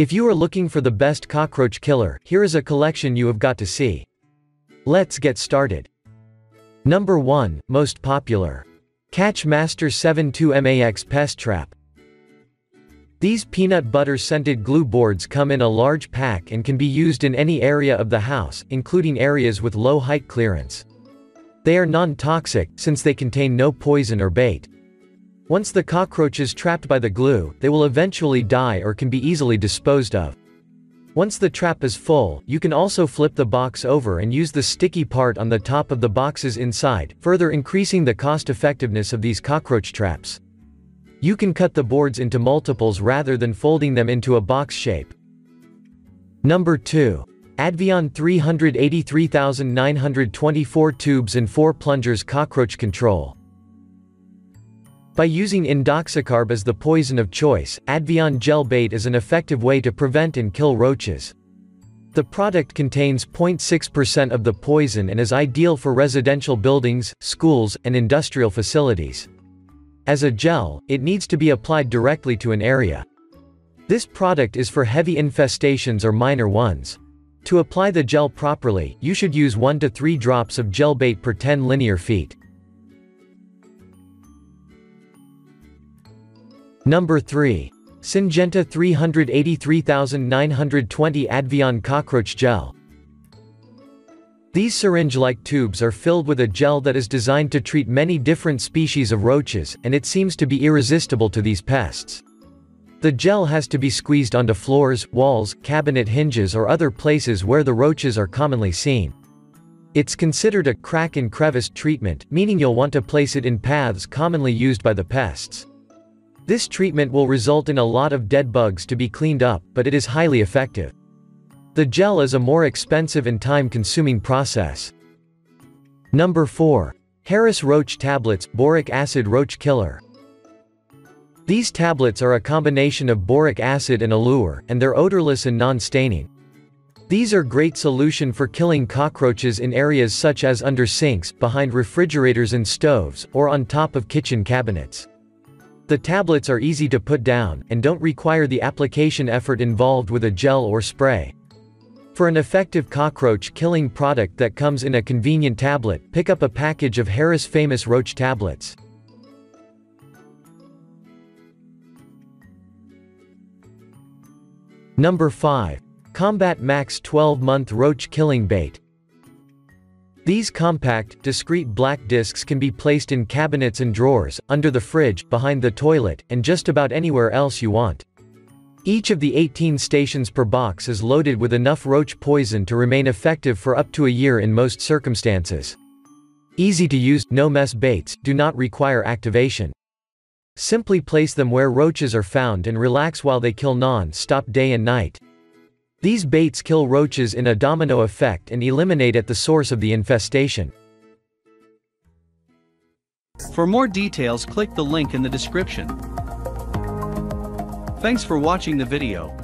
If you are looking for the best cockroach killer, here is a collection you have got to see. Let's get started. Number 1, most popular. Catchmaster 72 Max Pest Trap. These peanut butter scented glue boards come in a large pack and can be used in any area of the house, including areas with low height clearance. They are non-toxic, since they contain no poison or bait. Once the cockroach is trapped by the glue, they will eventually die or can be easily disposed of. Once the trap is full, you can also flip the box over and use the sticky part on the top of the boxes inside, further increasing the cost-effectiveness of these cockroach traps. You can cut the boards into multiples rather than folding them into a box shape. Number 2. Advion 383,924 tubes and 4 plungers cockroach control. By using indoxacarb as the poison of choice, Advion gel bait is an effective way to prevent and kill roaches. The product contains 0.6% of the poison and is ideal for residential buildings, schools, and industrial facilities. As a gel, it needs to be applied directly to an area. This product is for heavy infestations or minor ones. To apply the gel properly, you should use 1 to 3 drops of gel bait per 10 linear feet. Number 3. Syngenta 383,920 Advion Cockroach Gel. These syringe-like tubes are filled with a gel that is designed to treat many different species of roaches, and it seems to be irresistible to these pests. The gel has to be squeezed onto floors, walls, cabinet hinges, or other places where the roaches are commonly seen. It's considered a crack and crevice treatment, meaning you'll want to place it in paths commonly used by the pests. This treatment will result in a lot of dead bugs to be cleaned up, but it is highly effective. The gel is a more expensive and time-consuming process. Number 4. Harris Roach Tablets, Boric Acid Roach Killer. These tablets are a combination of boric acid and allure, and they're odorless and non-staining. These are a great solution for killing cockroaches in areas such as under sinks, behind refrigerators and stoves, or on top of kitchen cabinets. The tablets are easy to put down, and don't require the application effort involved with a gel or spray. For an effective cockroach-killing product that comes in a convenient tablet, pick up a package of Harris Famous Roach Tablets. Number 5. Combat Max 12-month roach killing bait. These compact, discreet black discs can be placed in cabinets and drawers, under the fridge, behind the toilet, and just about anywhere else you want. Each of the 18 stations per box is loaded with enough roach poison to remain effective for up to a year in most circumstances. Easy to use, no-mess baits, do not require activation. Simply place them where roaches are found and relax while they kill non-stop day and night. These baits kill roaches in a domino effect and eliminate at the source of the infestation. For more details, click the link in the description. Thanks for watching the video.